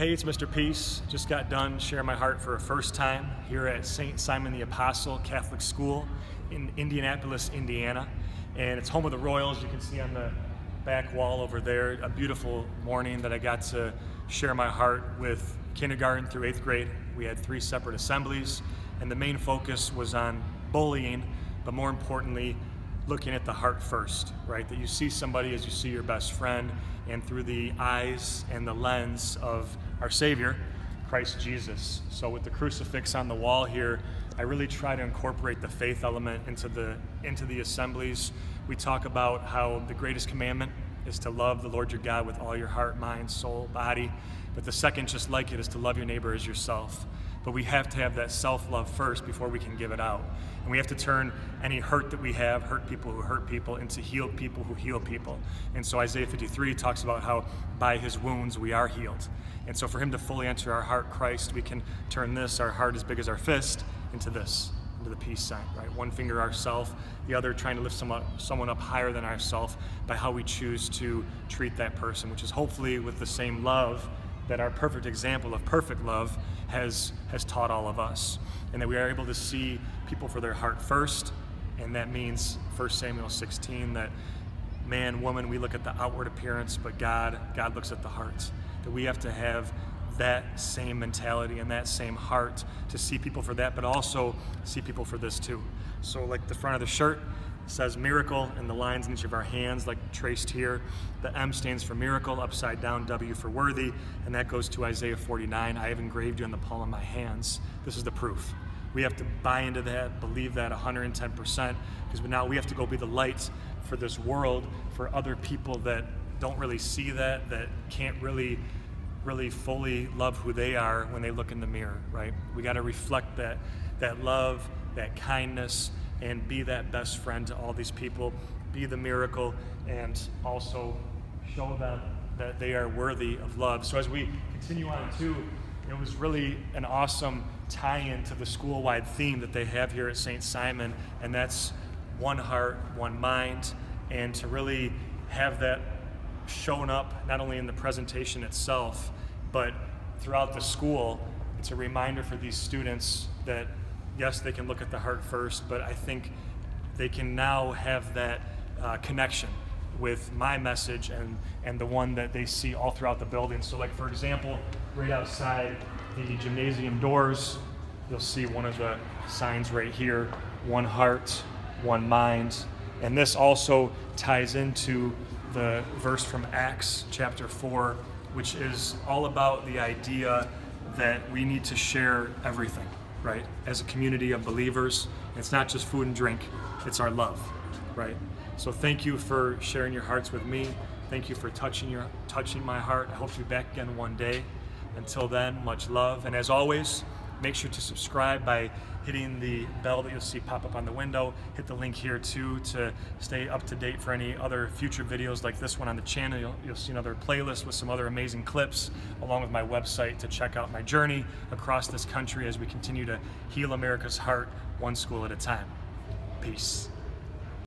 Hey, it's Mr. Peace. Just got done sharing my heart for a first time here at St. Simon the Apostle Catholic School in Indianapolis, Indiana. And it's home of the Royals. You can see on the back wall over there, a beautiful morning that I got to share my heart with kindergarten through eighth grade. We had three separate assemblies, and the main focus was on bullying, but more importantly, looking at the heart first, right? That you see somebody as you see your best friend, and through the eyes and the lens of our Savior, Christ Jesus. So with the crucifix on the wall here, I really try to incorporate the faith element into the assemblies. We talk about how the greatest commandment is to love the Lord your God with all your heart, mind, soul, body. But the second, just like it, is to love your neighbor as yourself. But we have to have that self-love first before we can give it out. And we have to turn any hurt that we have, hurt people who hurt people, into healed people who heal people. And so Isaiah 53 talks about how by his wounds we are healed. And so for him to fully enter our heart, Christ, we can turn this, our heart as big as our fist, into this, into the peace sign, right? One finger ourself, the other trying to lift someone up higher than ourself by how we choose to treat that person, which is hopefully with the same love that our perfect example of perfect love has taught all of us. And that we are able to see people for their heart first, and that means 1 Samuel 16, that man, woman, we look at the outward appearance, but God looks at the heart. That we have to have that same mentality and that same heart to see people for that, but also see people for this too. So like the front of the shirt says miracle, and the lines in each of our hands like traced here. The M stands for miracle, upside down, W for worthy, and that goes to Isaiah 49. I have engraved you in the palm of my hands. This is the proof. We have to buy into that, believe that 110%, because now we have to go be the light for this world, for other people that don't really see that, that can't really fully love who they are when they look in the mirror, right? We gotta reflect that love, that kindness, and be that best friend to all these people, be the miracle, and also show them that they are worthy of love. So as we continue on too, it was really an awesome tie-in to the school-wide theme that they have here at St. Simon, and that's one heart, one mind, and to really have that shown up not only in the presentation itself, but throughout the school. It's a reminder for these students that yes, they can look at the heart first, but I think they can now have that connection with my message and the one that they see all throughout the building. So like, for example, right outside the gymnasium doors, you'll see one of the signs right here, one heart, one mind. And this also ties into the verse from Acts chapter 4, which is all about the idea that we need to share everything, right? As a community of believers, it's not just food and drink, it's our love, right? So thank you for sharing your hearts with me. Thank you for touching my heart. I hope to be back again one day. Until then, much love. And as always, make sure to subscribe by hitting the bell that you'll see pop up on the window. Hit the link here too to stay up to date for any other future videos like this one on the channel. You'll see another playlist with some other amazing clips, along with my website to check out my journey across this country as we continue to heal America's heart, one school at a time. Peace.